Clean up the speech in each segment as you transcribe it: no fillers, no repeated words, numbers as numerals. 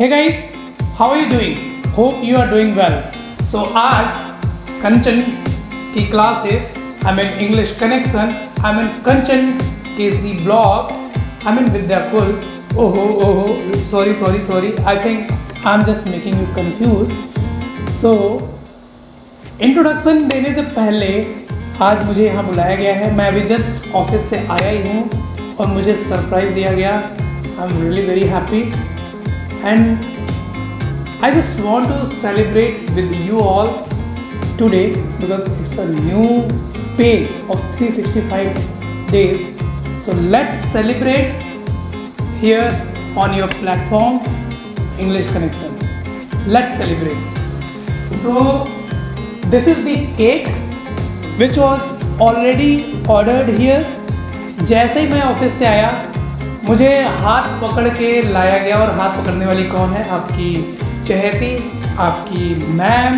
Hey guys, how are you doing? Hope you are doing well. So आज कंचन की classes, I mean English connection, I mean Kanchan Kesari blog, I mean Vidyakul. ओहो sorry, I think I am just making you confuse. So introduction देने से पहले आज मुझे यहाँ बुलाया गया है। मैं अभी जस्ट ऑफिस से आया ही हूँ और मुझे सरप्राइज़ दिया गया। I am really very happy and I just want to celebrate with you all today because it's a new page of 365 days. So let's celebrate here on your platform, English Connection. Let's celebrate. So this is the cake which was already ordered here. जैसे ही मैं office से आया, मुझे हाथ पकड़ के लाया गया। और हाथ पकड़ने वाली कौन है? आपकी चहती, आपकी मैम,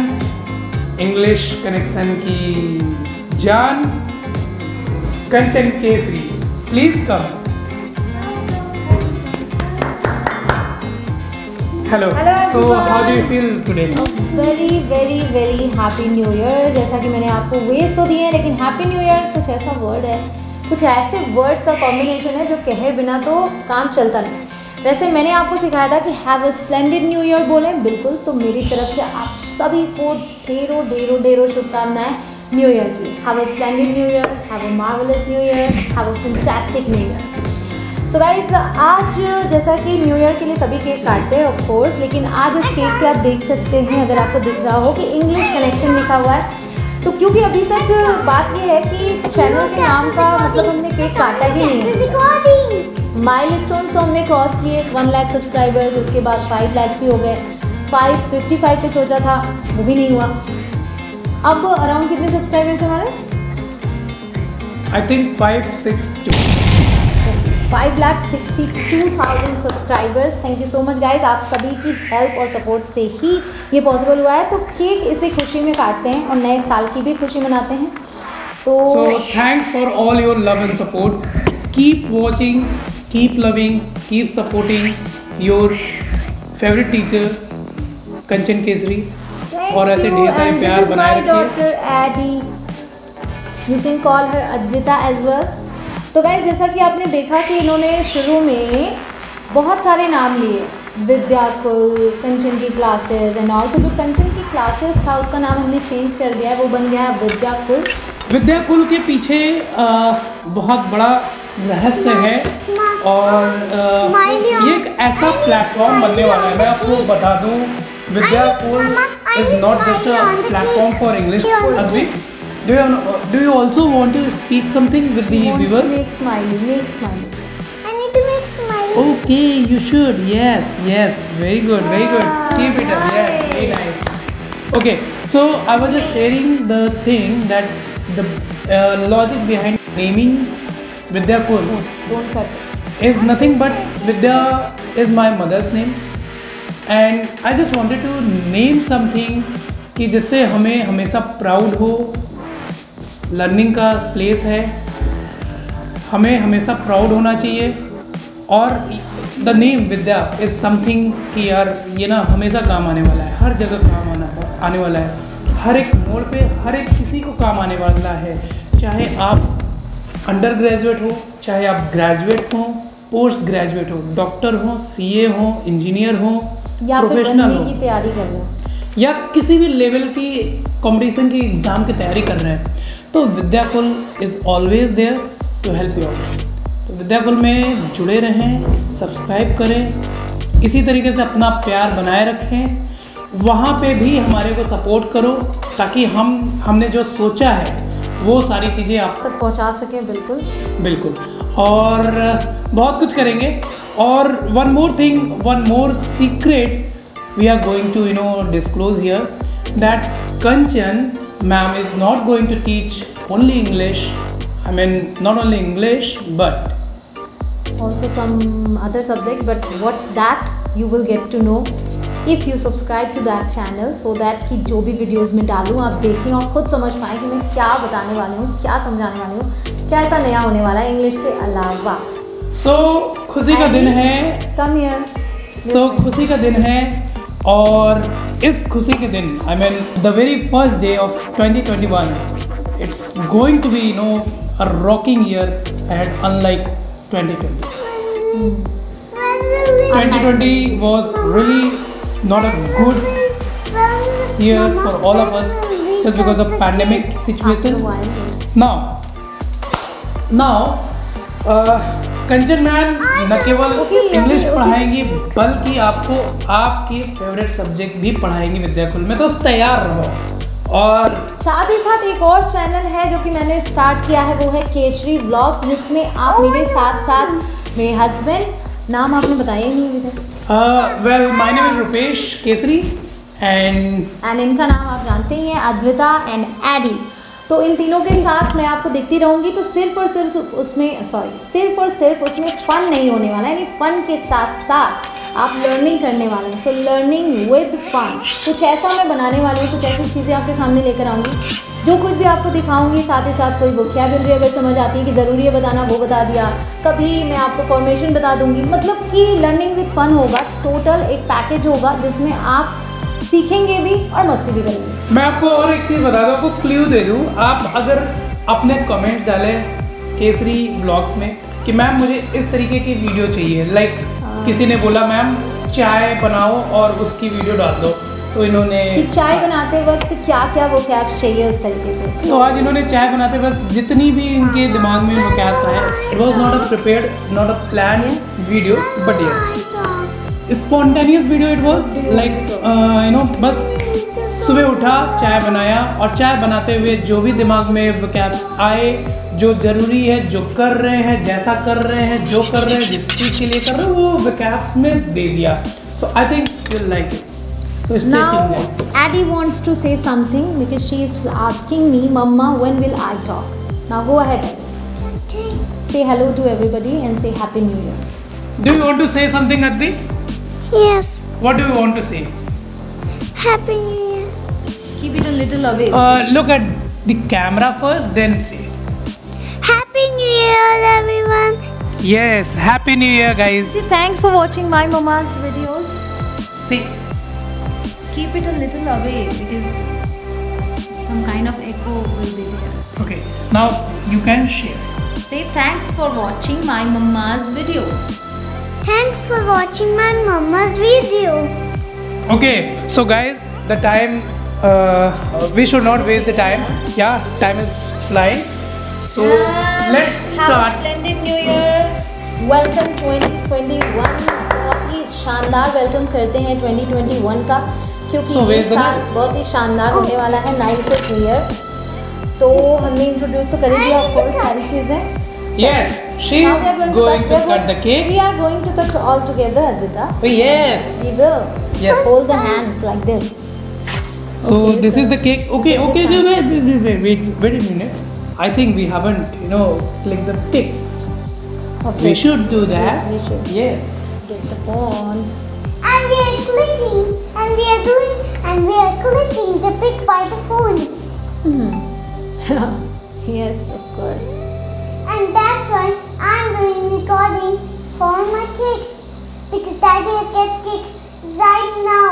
इंग्लिश कनेक्शन की जान, Kanchan Kesari. Please come. Hello, so how do you feel today? Very happy new year. जैसा कि मैंने आपको वेज तो दिए हैं, लेकिन हैप्पी न्यू ईयर कुछ ऐसा वर्ड है, कुछ ऐसे वर्ड्स का कॉम्बिनेशन है जो कहे बिना तो काम चलता नहीं। वैसे मैंने आपको सिखाया था कि have a splendid new year बोलें, बिल्कुल। तो मेरी तरफ से आप सभी को ढेरों ढेरों ढेरों शुभकामनाएं न्यू ईयर की। Have a splendid new year, have a marvellous new year, have a fantastic new year. So guys, आज जैसा कि न्यू ईयर के लिए सभी केक काटते हैं ऑफ कोर्स, लेकिन आज इस केक पे आप देख सकते हैं, अगर आपको दिख रहा हो कि इंग्लिश कनेक्शन लिखा हुआ है, तो क्योंकि अभी तक बात ये है कि चैनल के नाम का मतलब हमने केक काटा ही नहीं है। माइलस्टोन्स तो हमने क्रॉस किए, 1 लाख सब्सक्राइबर्स, उसके बाद 5 लाख भी हो गए। 555 पे सोचा था, वो भी नहीं हुआ। अब अराउंड कितने सब्सक्राइबर्स हमारे? I think 562। 5,62,000 subscribers. Thank you so much guys, आप सभी की हेल्प और सपोर्ट से ही ये पॉसिबल हुआ है। तो केक इसे खुशी में काटते हैं और नए साल की भी खुशी मनाते हैं। तो thanks for all your love and support. Keep watching, keep loving, keep supporting your favourite teacher Kanchan Kesari. और ऐसे ढेर सारे प्यार बनाए रखिए। Doctor Addy, you can call her Advita as well. तो गाइज, जैसा कि आपने देखा कि इन्होंने शुरू में बहुत सारे नाम लिए, विद्याकुल, कंचन की क्लासेस एंड ऑल। तो जो कंचन की क्लासेस था उसका नाम हमने चेंज कर दिया है, वो बन गया है विद्याकुल। विद्याकुल के पीछे बहुत बड़ा रहस्य है और ये एक ऐसा प्लेटफॉर्म बनने वाला है। मैं आपको बता दूं, Vidyakul is not just a platform for English. Do you also want to speak something with the viewers? Make smiley. I need to make smiley. Okay, you should. Yes. Very good. Keep it up. Yes, very nice. Okay, so I was just sharing the thing that the logic behind naming Vidyakul is nothing but Vidya is my mother's name, and I just wanted to name something कि जिससे हमें हमेशा proud हो। Learning का place है, हमें हमेशा proud होना चाहिए। और the name Vidya is something कि यार ये ना हमेशा काम आने वाला है, हर जगह काम आने वाला है, हर एक मोड़ पे, हर एक किसी को काम आने वाला है। चाहे आप अंडर ग्रेजुएट हो, चाहे आप ग्रेजुएट हो, पोस्ट ग्रेजुएट हो, डॉक्टर हो, सीए हो, इंजीनियर हो, या प्रोफेशनल की तैयारी कर रहे हो, या किसी भी लेवल की कॉम्पिटिशन की एग्ज़ाम की तैयारी कर रहे हैं, तो Vidyakul is always there to help you out. तो विद्याकुल में जुड़े रहें, सब्सक्राइब करें, इसी तरीके से अपना प्यार बनाए रखें। वहाँ पे भी हमारे को सपोर्ट करो ताकि हमने जो सोचा है वो सारी चीज़ें आप तक पहुँचा सकें। बिल्कुल। और बहुत कुछ करेंगे। और one more secret we are going to disclose here that Kanchan ma'am is not going to teach only English. I mean, not only English, but also some other subject. But what's that? You will get to know if you subscribe to that channel, so that कि जो भी videos में डालूँ आप देखें और खुद समझ पाएँ कि मैं क्या बताने वाली हूँ, क्या समझाने वाली हूँ, क्या ऐसा नया होने वाला है इंग्लिश के अलावा। So खुशी का दिन है। Come here. सो खुशी का दिन है और इस खुशी के दिन I mean the very first day of 2021 it's going to be you know a rocking year and unlike 2020 was really not a good year for all of us just because of pandemic situation. Now Kanchan ma'am न केवल English पढ़ाएंगी बल्कि आपको आपके favourite subject भी पढ़ाएंगी विद्याकुल में, तो तैयार रहो। और साथ ही साथ एक और चैनल है जो कि मैंने स्टार्ट किया है, वो है केशरी ब्लॉग्स, जिसमें आप मेरे साथ साथ मेरे हस्बैंड, नाम आपने बताया ही नहीं, well my name is Rupesh Kesari and इनका नाम आप जानते ही हैं, अद्विता एंड एडी। तो इन तीनों के साथ मैं आपको देखती रहूँगी। तो सिर्फ और सिर्फ उसमें फ़न नहीं होने वाला है, यानी फ़न के साथ साथ आप लर्निंग करने वाले हैं। सो लर्निंग विद फन, कुछ ऐसा मैं बनाने वाली हूँ, कुछ ऐसी चीज़ें आपके सामने लेकर आऊँगी जो कुछ भी आपको दिखाऊँगी। साथ ही साथ कोई वोकैबुलरी अगर समझ आती है कि ज़रूरी है बताना, वो बता दिया। कभी मैं आपको फॉर्मेशन बता दूँगी, मतलब कि लर्निंग विद फन होगा। टोटल एक पैकेज होगा जिसमें आप सीखेंगे भी और मस्ती भी करेंगे। मैं आपको और एक चीज़ बता दूँ, आपको क्ल्यू दे दूँ, आप अगर अपने कमेंट डालें केसरी ब्लॉग्स में कि मैम मुझे इस तरीके की वीडियो चाहिए, लाइक किसी ने बोला मैम चाय बनाओ और उसकी वीडियो डाल दो, तो इन्होंने कि चाय बनाते वक्त क्या क्या वोकैब्स चाहिए उस तरीके से, तो आज इन्होंने चाय बनाते वक्त जितनी भी इनके दिमाग में वोकैब्स आए, it was not a prepared, not a plan video, but yes spontaneous video. It was like you know, बस सुबह उठा, चाय बनाया और चाय बनाते हुए जो भी दिमाग में वोकैब्स आए, जो ज़रूरी है, जो कर रहे हैं, जैसा कर रहे हैं, जो कर रहे हैं, जिस चीज़ के लिए कर रहे हैं, वो वोकैब्स में दे दिया। So I think you will like it. So stay tuned guys. Addy wants to say something because she is asking me, Mama, when will I talk? Now go ahead. Say hello to everybody and say Happy New Year. Do you want to say something, Addy? Yes. What do you want to say? Happy New Year. Keep it a little away. Look at the camera first, then say. Happy New Year, everyone. Yes, Happy New Year, guys. See, thanks for watching my mama's videos. See. Keep it a little away because some kind of echo will be there. Okay. Now you can share. Say thanks for watching my mama's videos. Thanks for watching my mama's video. Okay, so guys, the time we should not waste the time. Yeah, time is flying. So let's start. Have a splendid new year. Welcome 2021. बहुत ही शानदार welcome करते हैं 2021 का, क्योंकि ये साल बहुत ही शानदार होने वाला है। Nice year. तो हमने इंट्रोड्यूस तो कर दिया आपको सारी चीजें। Yes, she is going to cut the cake. We are going to cut all together, Advita. Oh, yes. We will. Yes. Hold the hands like this. So okay, this is the cake. Okay. Wait a minute. I think we haven't, you know, clicked the pic. Okay. We should do that. Yes, we should. Yes. Get the phone. And we are clicking, and we are doing, and we are clicking the pic by the phone. Yes, of course. And that's why I'm doing recording for my cake, because Daddy has got cake right now.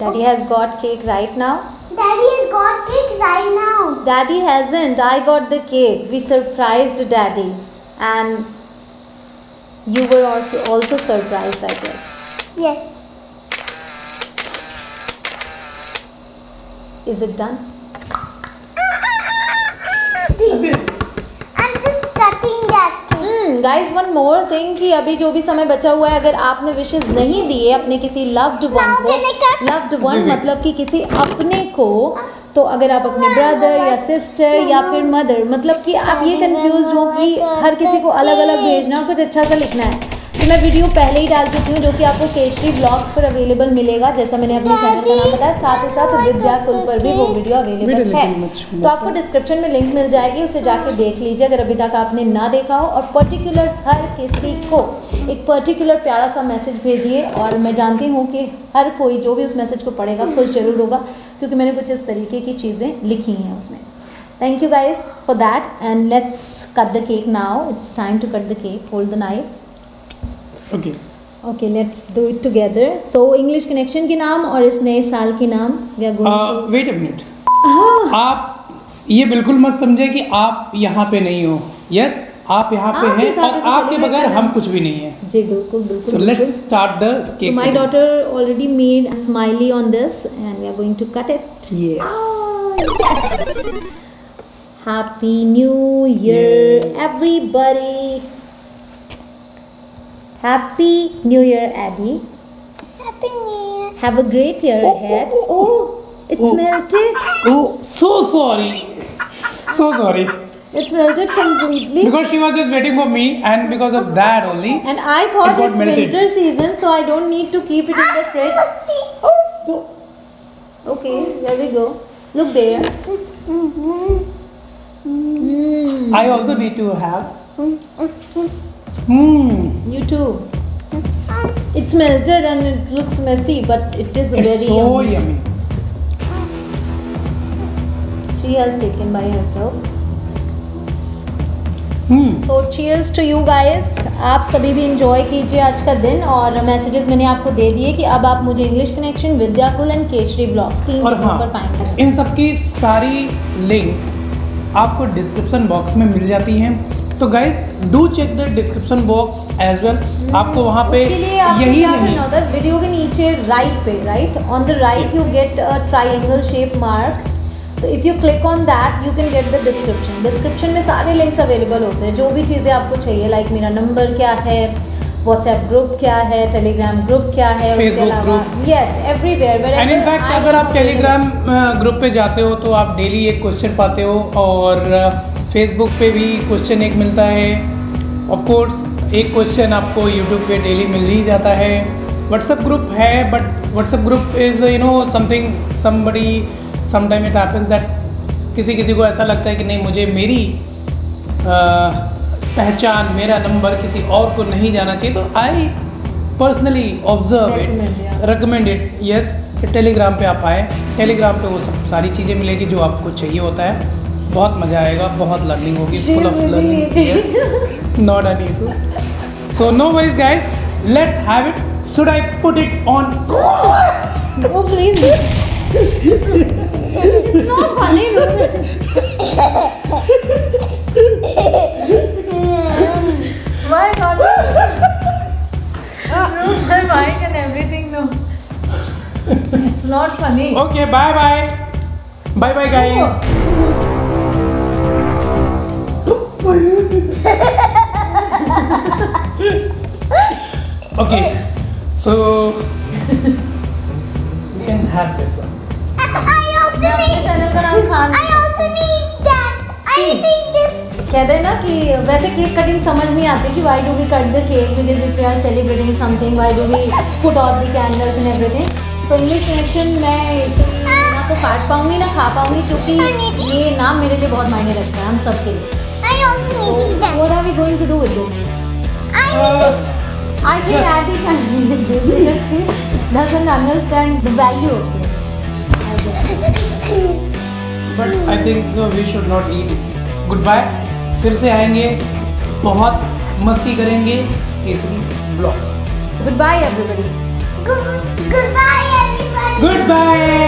Daddy has got cake right now. Daddy has got cake right now. Daddy hasn't. I got the cake. We surprised Daddy, and you were also surprised, I guess. Yes. Is it done? Guys one more thing कि अभी जो भी समय बचा हुआ है, अगर आपने विशेस नहीं दिए अपने किसी लव्ड वन मतलब कि किसी अपने को, तो अगर आप अपने ब्रदर या सिस्टर या फिर मदर, मतलब कि आप ये कंफ्यूज हो कि हर किसी को अलग अलग भेजना और कुछ अच्छा सा लिखना है, तो मैं वीडियो पहले ही डाल चुकी हूँ जो कि आपको केशरी ब्लॉग्स पर अवेलेबल मिलेगा, जैसा मैंने अपने चैनल का नाम बताया। साथ ही साथ विद्याकुल पर भी वो वीडियो अवेलेबल है, तो आपको डिस्क्रिप्शन में लिंक मिल जाएगी, उसे जाके देख लीजिए अगर अभी तक आपने ना देखा हो। और पर्टिकुलर हर किसी को एक पर्टिकुलर प्यारा सा मैसेज भेजिए, और मैं जानती हूँ कि हर कोई जो भी उस मैसेज को पढ़ेगा खुश जरूर होगा, क्योंकि मैंने कुछ इस तरीके की चीज़ें लिखी हैं उसमें। Thank you guys for that, and let's cut the cake now. It's time to cut the cake. Hold the knife. Okay. Okay, let's do it together. So English Connection के नाम और इस नए साल के नाम we are going to... Wait a minute. आप ये बिल्कुल मत समझे कि आप यहाँ पे नहीं हो. Yes, आप यहाँ पे हैं और आपके बगैर हम कुछ भी नहीं है. जी बिल्कुल बिल्कुल. So let's start the cake. So my daughter already made a smiley on this and we are going to cut it. Yes. Yes. Happy New Year, everybody. Happy New Year, Addy. Happy New Year. Have a great year ahead. Oh, it's melted. Oh, so sorry. So sorry. It's melted completely. Because she was just waiting for me and because of that only. And I thought it's winter season, so I don't need to keep it in the fridge. Okay, there we go. Look there. Mm. I also need to have. You too. It's melted and it looks messy, but it is very so yummy. She has taken by herself. So cheers to you guys. आप सभी भी enjoy कीजिए आज का दिन और messages मैंने आपको दे दिए कि अब आप मुझे English Connection, Vidyakul and Keshari blogs तीन जगहों पर पाएंगे. इन सब की सारी लिंक आपको डिस्क्रिप्शन बॉक्स में मिल जाती हैं. तो guys do check the description box as well. आपको वहाँ पे यही नहीं वीडियो के नीचे राइट पे right on the right you get a triangle shape mark. So if you click on that you can get the description. Description में सारे लिंक्स अवेलेबल होते हैं जो भी चीज़ें आपको चाहिए लाइक मेरा नंबर क्या है, व्हाट्सएप ग्रुप क्या है, टेलीग्राम ग्रुप क्या है, उसके अलावा यस एवरीवेयर. एंड इनफैक्ट अगर आप टेलीग्राम ग्रुप पे जाते हो तो आप डेली एक क्वेश्चन पाते हो और फेसबुक पे भी क्वेश्चन एक मिलता है. ऑफ कोर्स एक क्वेश्चन आपको यूट्यूब पे डेली मिल ही जाता है. व्हाट्सएप ग्रुप है but WhatsApp group is you know something somebody sometime it happens that किसी को ऐसा लगता है कि नहीं मुझे मेरी पहचान मेरा नंबर किसी और को नहीं जाना चाहिए. तो I personally observe it recommend it yes. Telegram पे आप आए, टेलीग्राम पे वो सब सारी चीज़ें मिलेगी जो आपको चाहिए होता है. बहुत मज़ा आएगा, बहुत लर्निंग होगी, full of learning. Not an issue. So no worries guys, let's have it. Should I put it on? No please, it's not funny. My God! Ruined my mic and everything though. It's not funny. Okay, bye bye. Bye bye guys. Okay, so you can have this one. I also need that. I need. कहते हैं ना कि वैसे cake cutting समझ नहीं आती कि why do we cut the cake because if you are celebrating something why do we put off the candles and everything. So English connection मैं इसे ना तो काट पाऊंगी ना खा पाऊंगी क्योंकि ये नाम मेरे लिए बहुत मायने रखता है, हम सब के लिए. What are we going to do with this? I think Addy can doesn't understand the value of this but I think we should not eat it. Good bye. फिर से आएंगे, बहुत मस्ती करेंगे Kesari blogs. Good bye everybody. Good bye everybody. Good bye.